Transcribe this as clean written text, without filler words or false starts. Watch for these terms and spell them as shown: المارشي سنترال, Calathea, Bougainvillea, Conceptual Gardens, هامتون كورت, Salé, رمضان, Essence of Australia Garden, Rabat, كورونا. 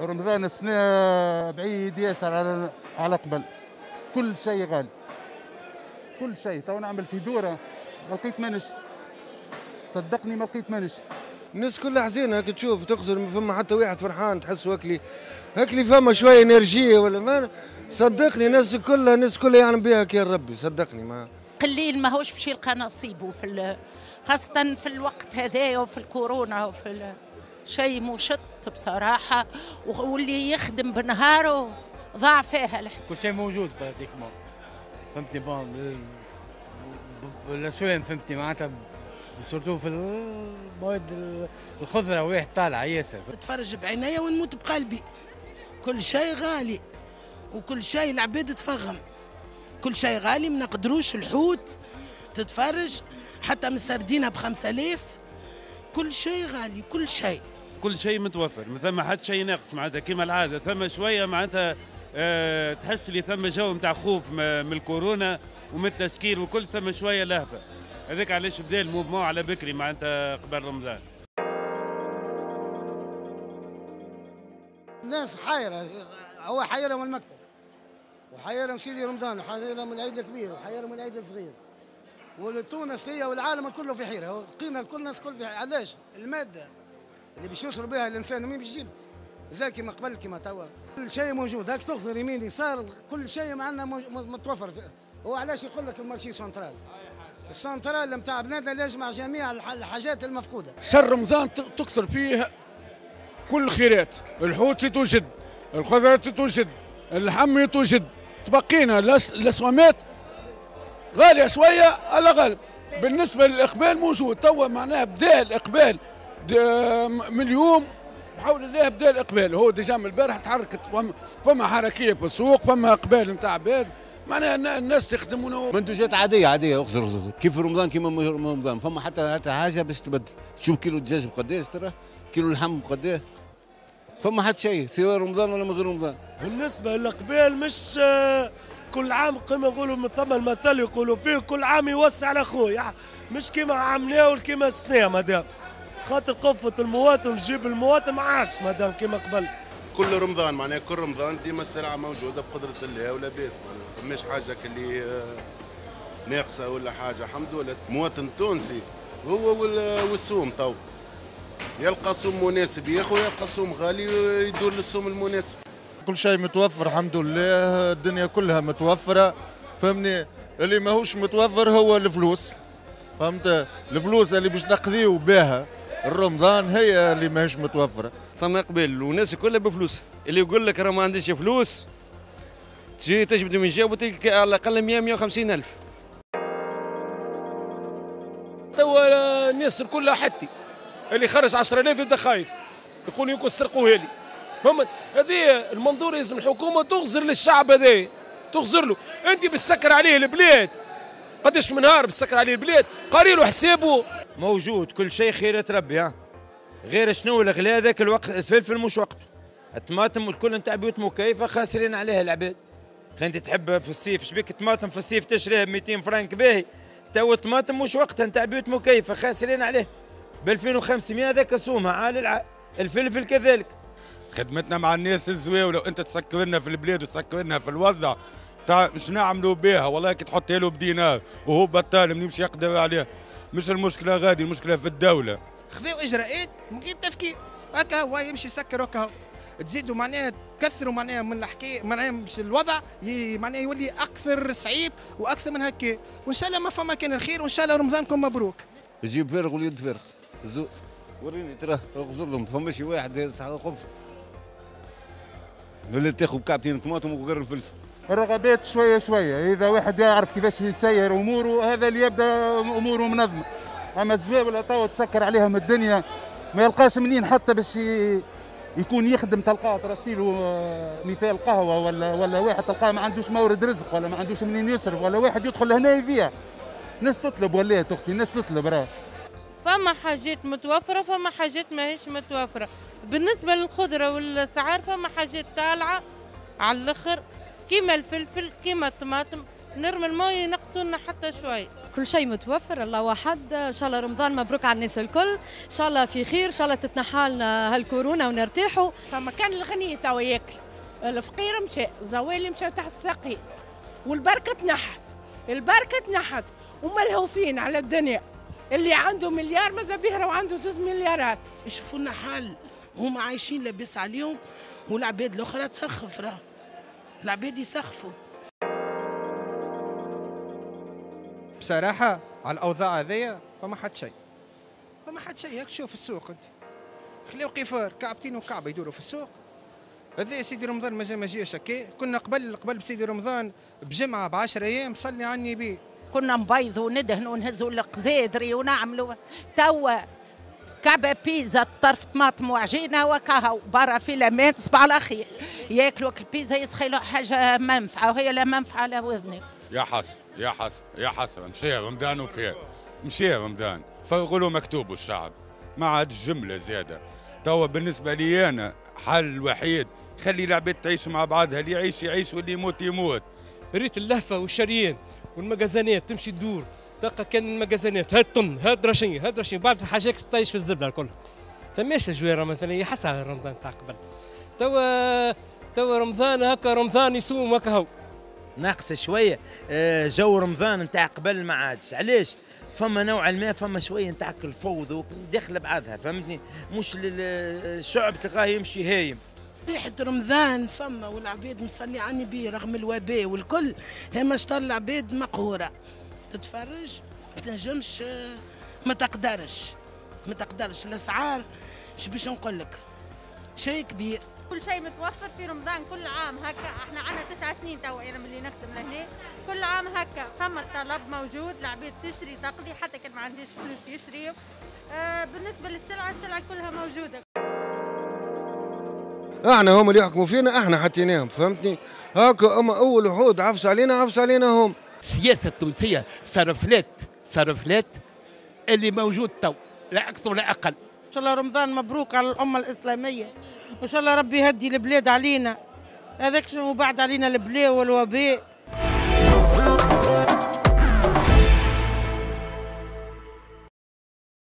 رمضان السنة بعيد ياسر على قبل، كل شيء غالي، كل شيء. تو نعمل في دورة ما لقيت منش، صدقني ما لقيت منش. الناس كلها حزينة هاك، تشوف تقصر ما فما حتى واحد فرحان، تحس واكلي هاكلي فما شوية انرجية ولا ما. صدقني الناس كلها يعلم بها كي ربي، صدقني ما قليل ماهوش باش يلقى نصيبه خاصة في الوقت هذايا وفي الكورونا وفي شيء مشط بصراحة. واللي يخدم بنهاره ضاع فيها الحق. كل شيء موجود براتيكمون، فهمتني بون الأسوان، فهمتني معناتها سورتو في المواد الخضرة واحد طالعة ياسر. نتفرج بعينيا ونموت بقلبي، كل شيء غالي وكل شيء، العباد تفغم، كل شيء غالي ما نقدروش. الحوت تتفرج حتى من السردينة ب5000، كل شيء غالي، كل شيء متوفر، ما ثم حتى شيء ناقص معناتها كما العادة. ثم شوية معناتها تحس لي ثم جو نتاع خوف من الكورونا ومن التسكير وكل، ثم شوية لهفة. هذاك علاش بدا الموفمون على بكري معناتها قبل رمضان. الناس حيرة، هو حيرة من المكتب وحيرة من سيدي رمضان وحيرة من العيد الكبير وحيرة من العيد الصغير، والتونس هي والعالم كله في حيره، لقينا كل الناس كل في حيره. علاش؟ الماده اللي باش يوصل بها الانسان مين باش يجيب؟ زي كما قبل كما توا كل شيء موجود، هاك تخضر يمين يسار كل شيء معنا متوفر. هو علاش يقول لك المارشي سنترال؟ السنترال نتاع بلادنا يجمع جميع الحاجات المفقوده. شهر رمضان تكثر فيه كل الخيرات، الحوت توجد، الخضرات توجد، اللحم توجد، تبقينا الاسوامات غالية شوية على غالب. بالنسبة للإقبال موجود توا، معناها بدا الإقبال من اليوم بحول الله، بدا الإقبال. هو ديجا من البارح تحركت، فما حركية في السوق، فما إقبال نتاع عباد، معناها الناس يخدمونا. منتوجات عادية أخزر كيف رمضان، كيما رمضان فما حتى حاجة باش تبدل. شوف كيلو الدجاج بقداش، ترى كيلو اللحم بقداش، فما حتى شيء سواء رمضان ولا من غير رمضان. بالنسبة للإقبال مش كل عام كما يقولوا، من ثم المثل يقولوا فيه كل عام يوسع على خويا، مش كيما عملناه كيما السنه مدام، خاطر قفه المواطن نجيب المواطن ما عادش مدام كيما قبل. كل رمضان معناها كل رمضان ديما السلعه موجوده بقدره الله ولاباس، ما فماش حاجه اللي ناقصه ولا حاجه، الحمد لله. المواطن التونسي هو والصوم، تو يلقى صوم مناسب ياخذ، يلقى صوم غالي يدور للصوم المناسب. كل شيء متوفر الحمد لله، الدنيا كلها متوفرة، فهمني. اللي ماهوش متوفر هو الفلوس، فهمت؟ الفلوس اللي باش نقضيو بها الرمضان هي اللي ماهيش متوفرة. ثم إقبال والناس كلها بفلوس، اللي يقول لك راه ما عنديش فلوس تجي تجبد من جيبو وتلقى على الأقل 100-150 ألف. توا الناس كلها حتى اللي خرج 10 آلاف يبدا خايف، يقول يكون سرقوها لي. فهمت؟ هذه المنظور لازم الحكومه تغزر للشعب هذا، تغزر له، انت بتسكر عليه البلاد، قداش من نهار بتسكر عليه البلاد، قاري له حسابه. موجود كل شيء خيرة ربي، ها غير شنو الغلاء ذاك الوقت، الفلفل مش وقته، الطماطم والكل نتاع بيوت مكيفه خاسرين عليها العباد. انت تحب في الصيف شبيك الطماطم في الصيف تشريها ب 200 فرنك باهي، تو الطماطم مش وقتها نتاع بيوت مكيفه خاسرين عليها ب 2500 ذاك سومها عال العال، الفلفل كذلك. خدمتنا مع الناس الزواوله، وانت تسكر لنا في البلاد وتسكر لنا في الوضع تاع مش نعملوا بها والله. كي تحطها له بدينار وهو بطال من يمشي يقدر عليها، مش المشكله غادي، المشكله في الدوله. خذوا اجراءات من غير تفكير، هكا هو يمشي يسكر هكا هو، تزيدوا معناها تكثروا معناها من الحكايه، معناها مش الوضع معناها يولي اكثر صعيب واكثر من هكا. وان شاء الله ما فما كان الخير، وان شاء الله رمضانكم مبروك. جيب فارغ واليد فارغ، الزوز وريني تراه اغزر لهم، فماش واحد يسحق القفه اللي تاخذ كعبتين طماطم وقرن الفلفل. الرغبات شويه شويه، اذا واحد يعرف كيفاش يسير اموره هذا اللي يبدا اموره منظمه. اما الزواوله توا تسكر عليهم الدنيا، ما يلقاش منين حتى باش يكون يخدم، تلقاه ترسيله مثال قهوه ولا واحد تلقاه ما عندوش مورد رزق ولا ما عندوش منين يصرف، ولا واحد يدخل هنا يبيع. الناس تطلب ولا اختي، الناس تطلب. راه فما حاجات متوفره، فما حاجات ماهيش متوفره. بالنسبه للخضره والاسعار فما حاجات طالعه على الاخر، كيما الفلفل كيما الطماطم، نرمي الماء ينقصوا لنا حتى شويه. كل شيء متوفر، الله واحد. ان شاء الله رمضان مبروك على الناس الكل، ان شاء الله في خير، ان شاء الله تتنحالنا هالكورونا ونرتاحوا. فما كان الغني توا ياكل، الفقير مشى، الزوالي مشى تحت الساقين، والبركه تنحت، البركه تنحت، وملهوفين على الدنيا. اللي عنده مليار ماذا بيه راهو عنده 2 مليارات. يشوفوا لنا حل، هما عايشين لاباس عليهم، والعباد الاخرى تسخف، راه العباد يسخفوا. بصراحة على الأوضاع هذيا فما حد شيء. هاك تشوف السوق أنت، خليو قفار كعبتين وكعبة يدوروا في السوق. هذا سيدي رمضان ما جاش هكا، كنا قبل بسيدي رمضان بجمعة ب10 أيام صلي على النبي. كنا نبيضوا وندهنوا ونهزوا القزادري ونعملوا، توا كعبة بيزا طرف طماطم وعجينة وكاهو برا في الأمان. صباح على خير، ياكلوا البيزا يسخيلوا حاجة منفعة وهي لا منفعة على وذني. يا حسرة مشي رمضان وفات، مشي رمضان، فرغلو مكتوب الشعب، ما عاد الجملة زادة. توا بالنسبة لي أنا حل وحيد، خلي العباد تعيش مع بعضها، اللي يعيش يعيش واللي يموت يموت. ريت اللهفة والشريان والمجازانات تمشي تدور، تلقى كان المجازانات هاد طن هاد رشين هاد رشين، بعض الحاجات تعيش في الزبلة الكل. تماش الجوية رمضان، هي حسرة على رمضان تاع قبل. توا رمضان هكا، رمضان يصوم هكا هو ناقص شويه. جو رمضان نتاع قبل ما عادش، علاش؟ فما نوعا ما فما شويه نتاع الفوضى داخله بعضها، فهمتني؟ مش الشعب تلقاه يمشي هايم. ريحه رمضان فما، والعباد مصلي على النبي رغم الوباء والكل، هما شطر العباد مقهوره، تتفرج ما تنجمش، ما تقدرش الاسعار. اش باش نقول لك، شيء كبير. كل شيء متوفر في رمضان كل عام هكا، احنا عنا 9 سنين توا انا ملي نخدم لهنا، كل عام هكا فما الطلب موجود، العباد تشري تقضي حتى كان ما عندهاش فلوس يشريوا. بالنسبه للسلعه، السلعه كلها موجوده. احنا هم اللي يحكموا فينا، احنا حطيناهم، فهمتني؟ هكا هم اول وحود عفسوا علينا هم. السياسه التونسيه صرفلات اللي موجود تو، لا اكثر ولا اقل. إن شاء الله رمضان مبروك على الأمة الإسلامية، وإن شاء الله ربي يهدي البلاد علينا هذاك، وبعد علينا البلاء والوباء.